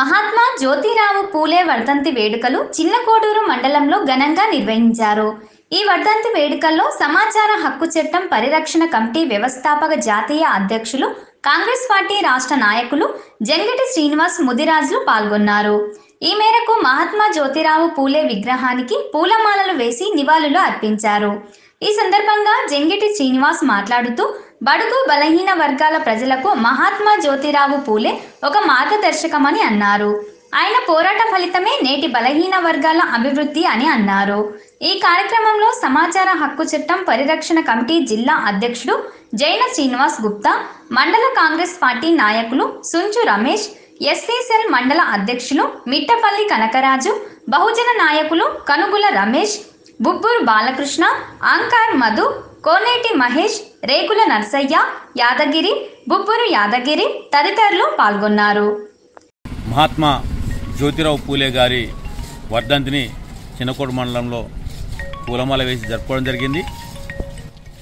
महात्मा ज्योतिराव फुले वर्धंति वेडुकलु चिन्नकोडूरु मंडलंलो घनंगा निर्वहिंचारु। ई वर्धंति वेडुकल्लो समाचार हक्कु चट्टं परिरक्षण कमिटी व्यवस्थापक जातीय अध्यक्षुलु कांग्रेस पार्टी राष्ट्र नायकुलु जंगटी श्रीनिवास मुदिराजुलु पाल्गोन्नारु। ई मेరకు महात्मा ज्योतिराव फुले विग्रहानिकी पूलमाललु वेसी निवाళులు अर्पिंचारु। ఈ సందర్భంగా జంగటి శ్రీనివాస్ మాట్లాడుతూ బడుగు బలహీన వర్గాల ప్రజలకు మహాత్మా జ్యోతిరావు ఫూలే ఒక మార్గదర్శకమని అన్నారు। ఆయన పోరాట ఫలితమే నేటి బలహీన వర్గాల అభివృద్ధి అని అన్నారు। ఈ కార్యక్రమంలో సమాచార హక్కు చట్టం పరిరక్షణ కమిటీ జిల్లా అధ్యక్షుడు జైనా శ్రీనివాస్ గుప్తా, మండల కాంగ్రెస్ పార్టీ నాయకులు సుంజు రమేష్, ఎస్సీసెల్ మండల అధ్యక్షులు మిత్తపల్లి కనకరాజు, బహుజన నాయకులు కనుగుల రమేష్, बुबुर बालकृष्णा, अंकार मधु, कोनेटी महेश, रेकुला नरसिंहा, यादगिरी, बुबुर यादगिरी तदितरुलु पाल्गोन्नारु। महात्मा ज्योतिराव फुले गारी वर्धंतिनि चिन्नकोडु मंडलंलो पूलमाल वेसि जरुपुकोवडं जरिगिंदि।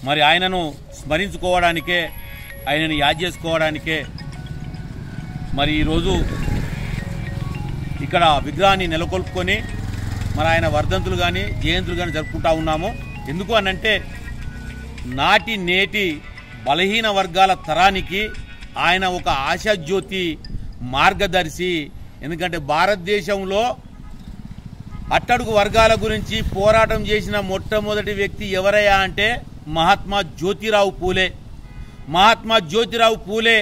मरि आयननु स्मरिंचुकोवडानिके आयननु याद चेसुकोवडानिके मरि ई रोजु इक्कड विग्रहान्नि नेलकोल्पुकोनि మరి ఆయన వర్ధంతులు కానీ జయంతులు కానీ జరుపుకుంటా ఉన్నాము. ఎందుకు అనంటే నాటి నేటి బలహీన వర్గాల తరానికి ఆయన ఒక ఆశాజ్యోతి, మార్గదర్శి. ఎందుకంటే భారతదేశంలో అట్టడుగు వర్గాల గురించి పోరాటం చేసిన మొట్టమొదటి వ్యక్తి ఎవరయ్యా అంటే మహాత్మా జ్యోతిరావు ఫూలే. మహాత్మా జ్యోతిరావు ఫూలే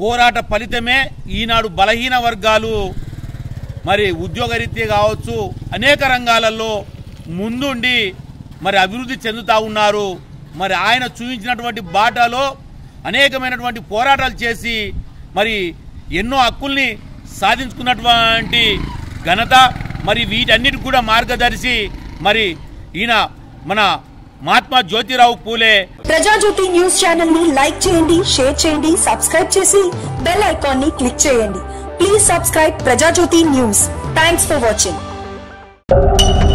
పోరాట ఫలితమే ఈనాడు బలహీన వర్గాలు మరి ఉద్యోగరీత్యా కావచ్చు, అనేక రంగాలలో ముందుండి మరి అభివృద్ధి చెందుతూ ఉన్నారు. మరి ఆయన చూపించినటువంటి బాటలో అనేకమైనటువంటి పోరాటాలు చేసి మరి ఎన్నో హక్కుల్ని సాధించుకున్నటువంటి ఘనత మరి వీటన్నిటికి కూడా మార్గదర్శి మరి ఈయన మన మహాత్మా జ్యోతిరావు ఫూలే. ప్రజాజ్యోతి న్యూస్ ఛానల్ ని లైక్ చేయండి, షేర్ చేయండి, సబ్స్క్రైబ్ చేసి బెల్ ఐకాన్ ని క్లిక్ చేయండి। Please subscribe Praja Jyoti News. Thanks for watching.